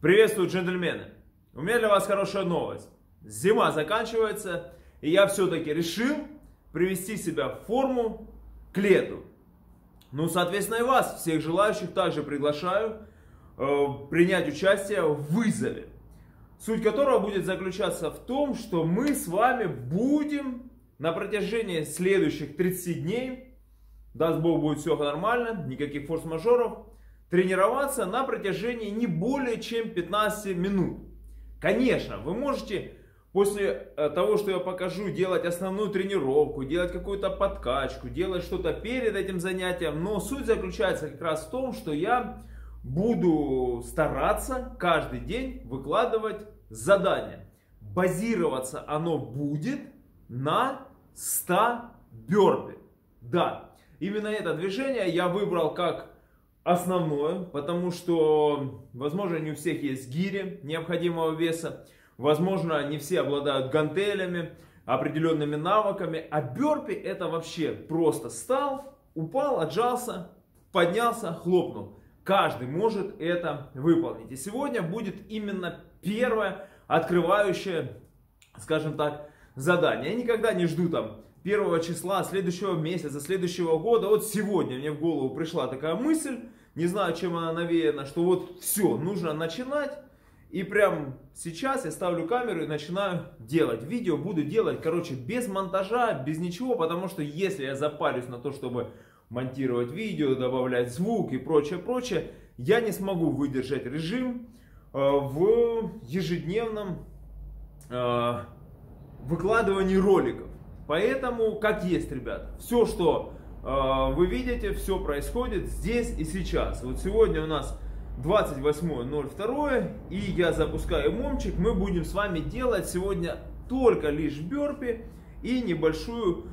Приветствую, джентльмены! У меня для вас хорошая новость. Зима заканчивается, и я все-таки решил привести себя в форму к лету. Ну, соответственно, и вас, всех желающих, также приглашаю принять участие в вызове, суть которого будет заключаться в том, что мы с вами будем на протяжении следующих 30 дней, даст Бог, будет все нормально, никаких форс-мажоров, тренироваться на протяжении не более чем 15 минут. Конечно, вы можете после того, что я покажу, делать основную тренировку, делать какую-то подкачку, делать что-то перед этим занятием, но суть заключается как раз в том, что я буду стараться каждый день выкладывать задания. Базироваться оно будет на 100 бёрпи. Да, именно это движение я выбрал как основное, потому что, возможно, не у всех есть гири необходимого веса, возможно, не все обладают гантелями, определенными навыками, а бёрпи это вообще просто встал, упал, отжался, поднялся, хлопнул. Каждый может это выполнить. И сегодня будет именно первое открывающее, скажем так, задание. Я никогда не жду там 1 числа следующего месяца, следующего года. Вот сегодня мне в голову пришла такая мысль, не знаю, чем она навеяна, что вот все, нужно начинать. И прямо сейчас я ставлю камеру и начинаю делать. Видео буду делать, короче, без монтажа, без ничего, потому что если я запарюсь на то, чтобы монтировать видео, добавлять звук и прочее, я не смогу выдержать режим в ежедневном выкладывании роликов. Поэтому, как есть, ребята, все, что вы видите, все происходит здесь и сейчас. Вот сегодня у нас 28.02, и я запускаю момчик. Мы будем с вами делать сегодня только лишь бёрпи и небольшую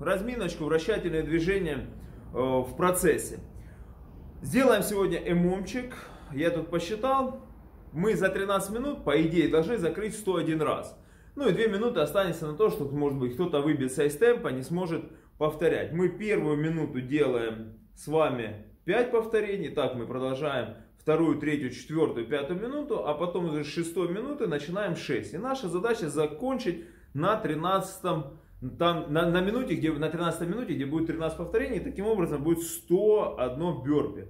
разминочку, вращательные движения в процессе. Сделаем сегодня ММчик. Я тут посчитал. Мы за 13 минут, по идее, должны закрыть 101 раз. Ну и 2 минуты останется на то, что, может быть, кто-то выбьется из темпа, не сможет повторять. Мы первую минуту делаем с вами 5 повторений. Так мы продолжаем вторую, третью, четвертую, пятую минуту. А потом уже с 6 минуты начинаем 6. И наша задача закончить на 13-м. Там на 13 минуте, где будет 13 повторений, таким образом будет 101 бёрпи.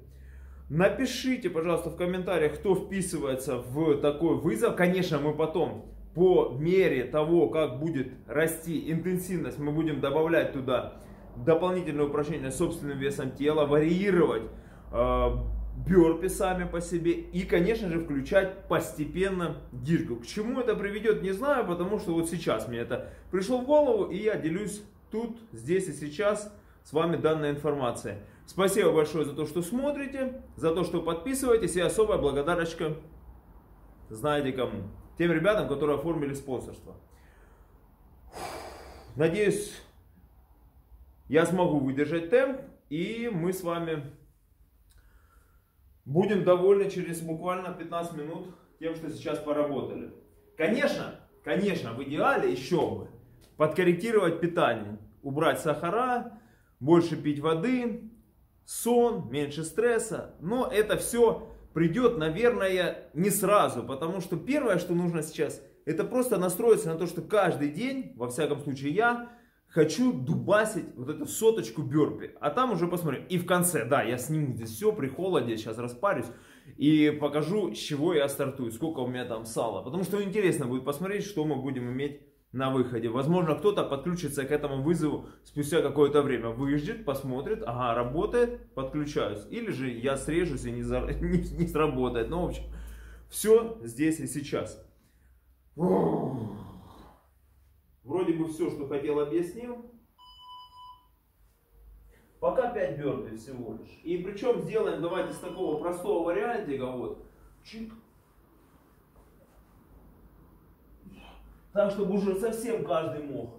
Напишите, пожалуйста, в комментариях, кто вписывается в такой вызов. Конечно, мы потом, по мере того, как будет расти интенсивность, мы будем добавлять туда дополнительные упражнения с собственным весом тела, варьировать бёрпи сами по себе и, конечно же, включать постепенно гирьку. К чему это приведет, не знаю, потому что вот сейчас мне это пришло в голову, и я делюсь тут, здесь и сейчас с вами данной информацией. Спасибо большое за то, что смотрите, за то, что подписываетесь, и особая благодарочка, знаете кому, тем ребятам, которые оформили спонсорство. Надеюсь, я смогу выдержать темп, и мы с вами будем довольны через буквально 15 минут тем, что сейчас поработали. Конечно, в идеале еще бы подкорректировать питание, убрать сахара, больше пить воды, сон, меньше стресса. Но это все придет, наверное, не сразу, потому что первое, что нужно сейчас, это просто настроиться на то, что каждый день, во всяком случае я, хочу дубасить вот эту 100 бёрпи, а там уже посмотрим. И в конце, да, я сниму здесь все при холоде, сейчас распарюсь и покажу, с чего я стартую, сколько у меня там сала. Потому что интересно будет посмотреть, что мы будем иметь на выходе. Возможно, кто-то подключится к этому вызову спустя какое-то время, выждет, посмотрит, ага, работает, подключаюсь. Или же я срежусь и не сработает. Ну, в общем, все здесь и сейчас. Вроде бы все, что хотел, объяснил. Пока 5 бёрпи всего лишь. И причем сделаем, давайте, с такого простого вариантика. Вот. Чик. Так, чтобы уже совсем каждый мог.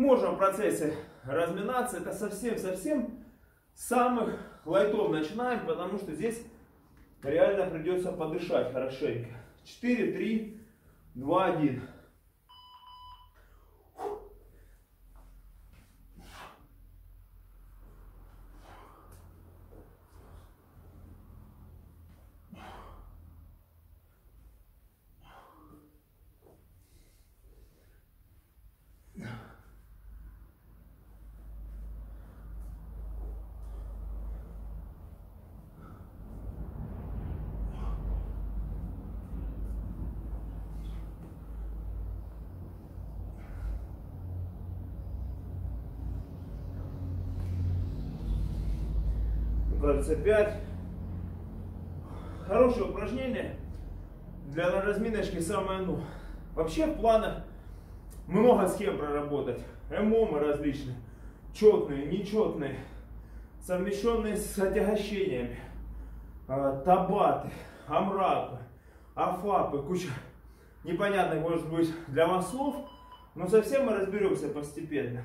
Можно в процессе разминаться. Это совсем-совсем самых лайтов начинаем, потому что здесь реально придется подышать хорошенько. 4, 3, 2, 1. Кажется, 5. Хорошее упражнение для разминочки, самое ну. Вообще в планах много схем проработать. ММО различные, четные, нечетные, совмещенные с отягощениями, табаты, амрапы, афапы, куча непонятных может быть для вас слов, но совсем мы разберемся постепенно.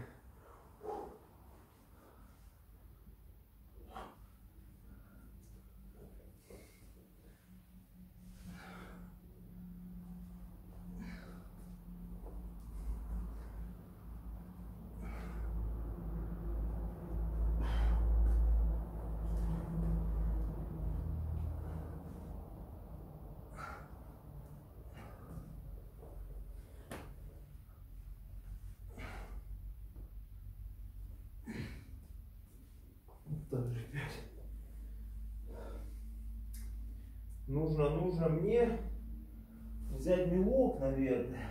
Нужно мне взять мелок, наверное.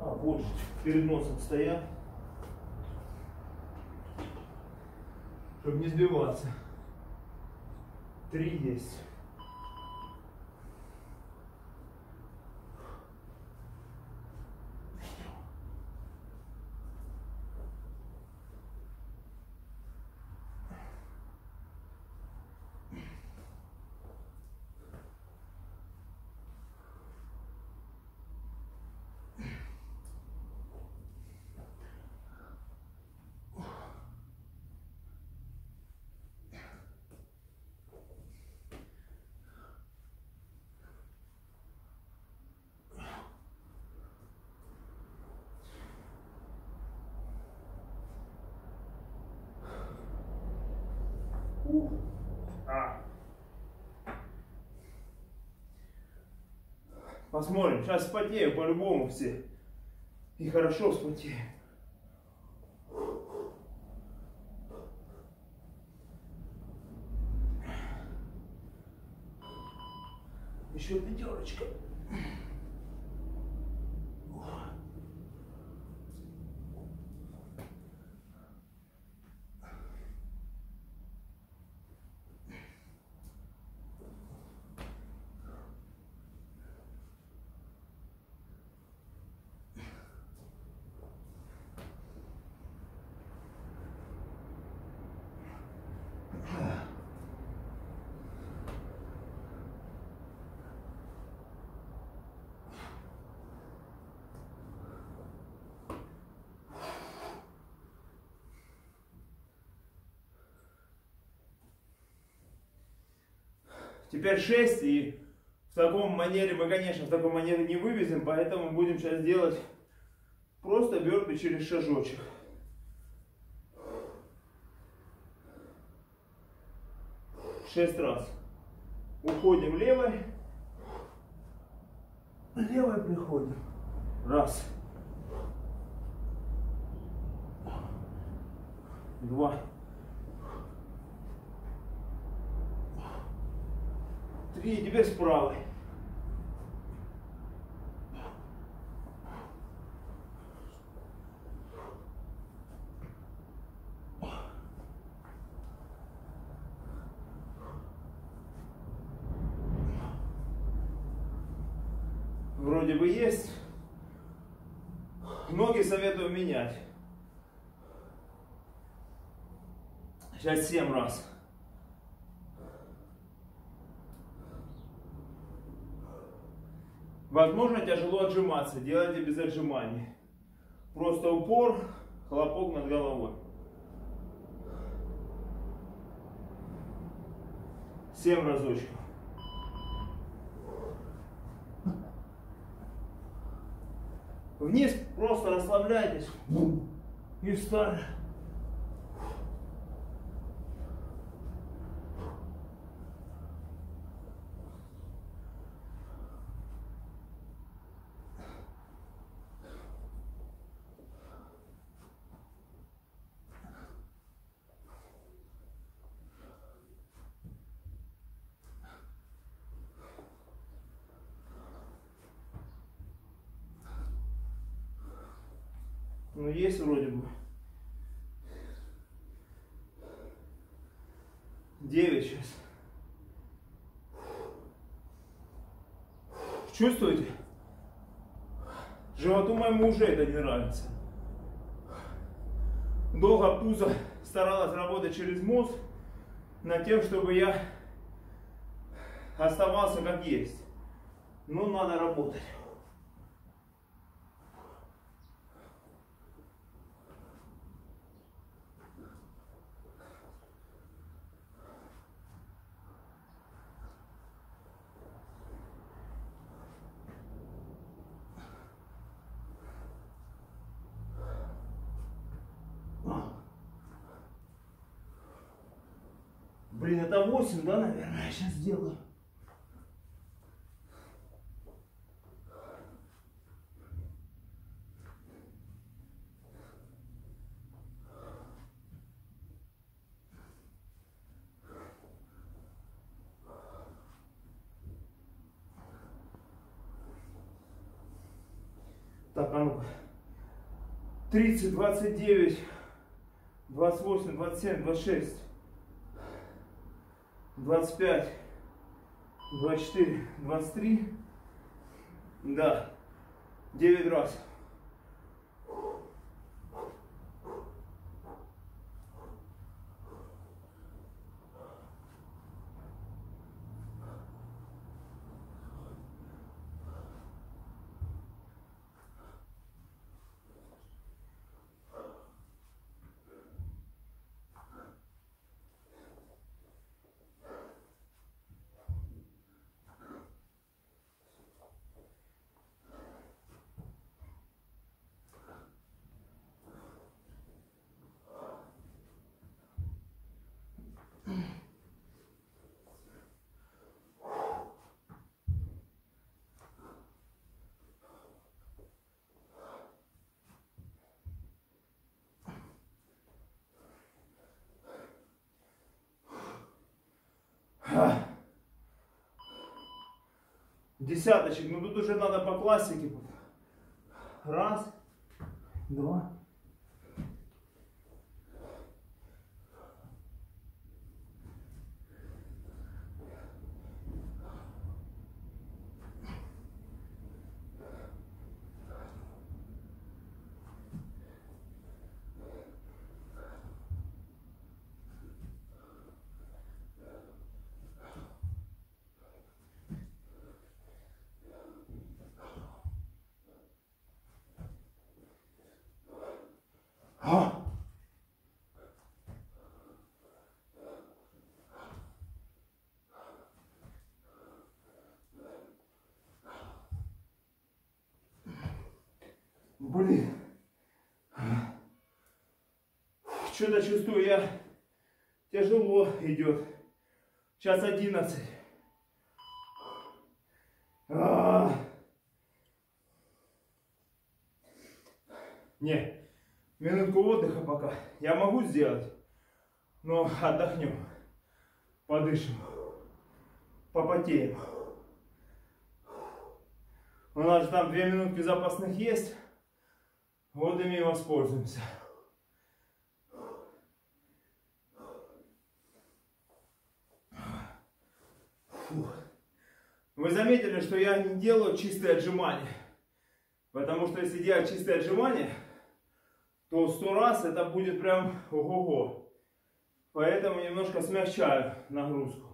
А, больше перед носом стоят, чтобы не сбиваться. 3 есть. Посмотрим, сейчас вспотею по-любому все. И хорошо вспотею. Еще пятерочка. Теперь 6, и в таком манере мы, конечно, в таком манере не вывезем, поэтому будем сейчас делать просто бёрпи через шажочек. Шесть раз. Уходим левой. Левой приходим. Раз. Два. 3, теперь с правой. 7 раз. 6, Возможно, тяжело отжиматься, делайте без отжиманий. Просто упор, хлопок над головой. 7 разочков. Вниз просто расслабляйтесь и встали. Ну, есть вроде бы. 9 сейчас. Чувствуете? Животу моему уже это не нравится. Долго пузо старалось работать через мозг над тем, чтобы я оставался как есть. Но надо работать. Блин, это 8, да, наверное, я сейчас сделаю. Так, а ну-ка. 30, 29, 28, 27, 26. 25, 24, 23, да, 9 раз. Десяточек, но тут уже надо по классике. Раз, два. Блин, что-то чувствую я, тяжело идет. Сейчас 11. Не, минутку отдыха пока я могу сделать, но отдохнем, подышим, попотеем. У нас же там 2 минутки запасных есть. Вот ими и воспользуемся. Фух. Вы заметили, что я не делаю чистые отжимания. Потому что если делать чистые отжимания, то 100 раз это будет прям ого-го. Поэтому немножко смягчаю нагрузку.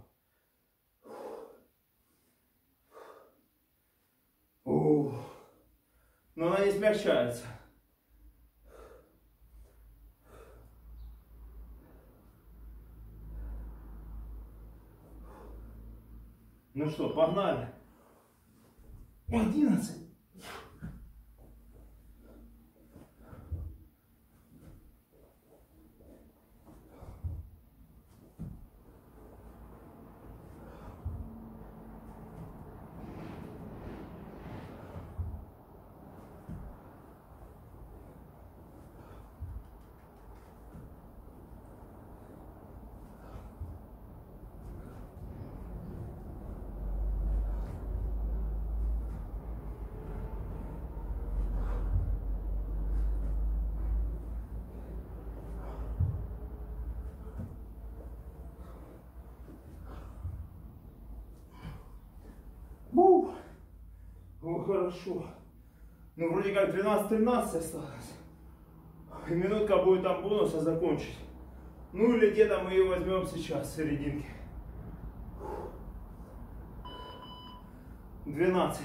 но она не смягчается. Ну что, погнали. 11. Ну хорошо. Ну вроде как 12-13 осталось. И минутка будет там бонуса закончить. Ну или где-то мы ее возьмем сейчас, в серединке. 12.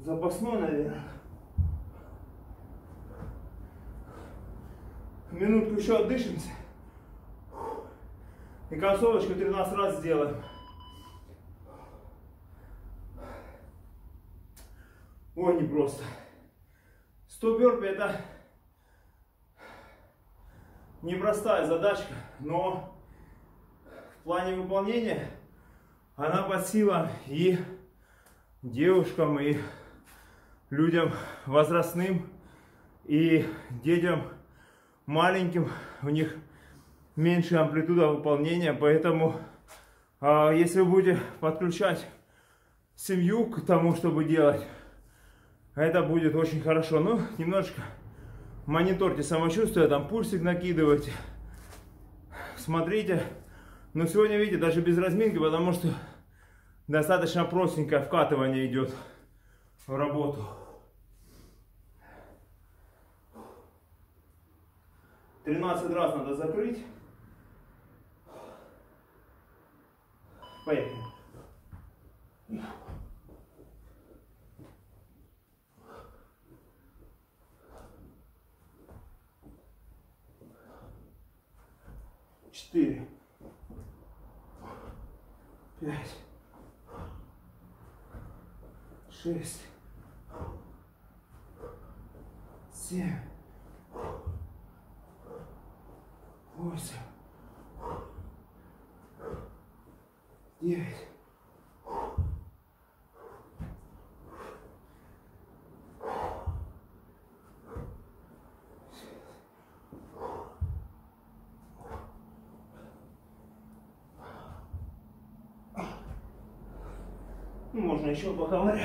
Запасной, наверное. Минутку еще отдышимся. И концовочку 13 раз сделаем. Ой, непросто. 100 бёрпи — это непростая задачка, но в плане выполнения она по силам и девушкам, и людям возрастным, и детям маленьким. У них меньше амплитуда выполнения, поэтому если вы будете подключать семью к тому, чтобы делать, это будет очень хорошо. Ну, немножечко мониторьте самочувствие, там пульсик накидывайте, смотрите. Но сегодня, видите, даже без разминки, потому что достаточно простенькое вкатывание идет в работу. 13 раз надо закрыть. Поехали. Четыре. Пять. Шесть. 7, 8, 9, 10. Ну, можно еще поговорить.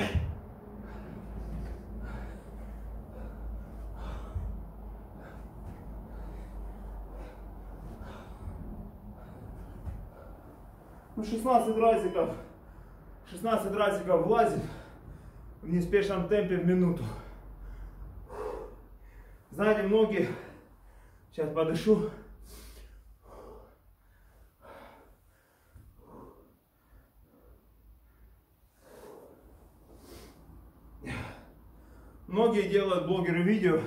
Ну, 16 разиков влазит в неспешном темпе в минуту. Знаете, многие, сейчас подышу, многие делают блогеры видео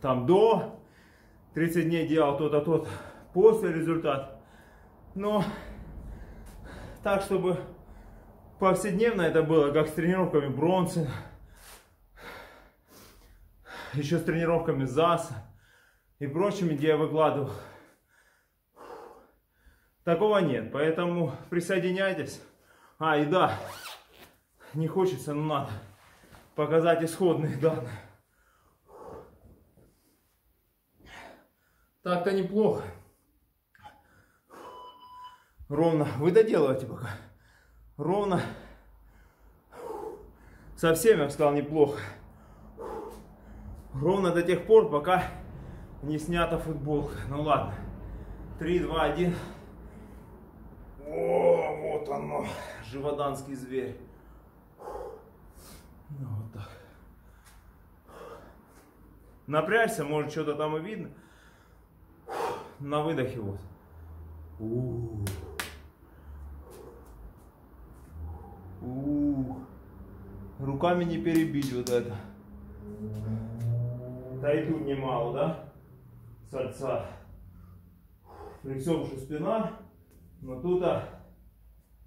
там до 30 дней делал то-то, то-то, после результат. Но так, чтобы повседневно это было, как с тренировками Бронсона, еще с тренировками ЗАСа и прочими, где я выкладывал, такого нет. Поэтому присоединяйтесь. И да, не хочется, но надо показать исходные данные. Так-то неплохо. Ровно. Вы доделываете пока. Ровно. Совсем, я бы сказал, неплохо. Ровно до тех пор, пока не снята футболка. Ну ладно. 3, 2, 1. О, вот оно. Живоданский зверь. Ну, вот так. Напрячься, может, что-то там и видно. На выдохе вот. Руками не перебить вот это. Да и тут немало, да? Сальца. При всем, что спина, но тут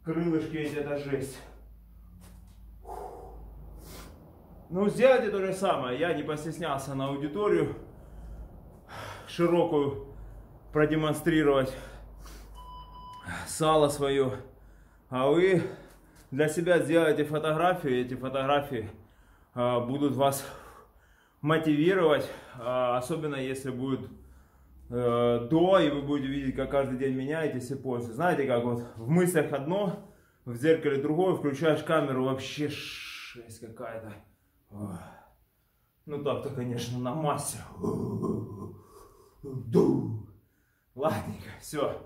крылышки эти, это жесть. Ну, сделайте то же самое. Я не постеснялся на аудиторию широкую продемонстрировать сало свое. А вы для себя сделайте фотографию. Эти фотографии будут вас мотивировать, особенно если будет до, и вы будете видеть, как каждый день меняетесь и пользуетесь. Знаете, как вот в мыслях одно, в зеркале другое, включаешь камеру, вообще жесть какая-то. Ну так-то, конечно, на массе. Ладненько, все.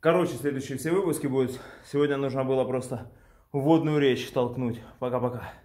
Короче, следующие все выпуски будут. Сегодня нужно было просто вводную речь толкнуть. Пока-пока.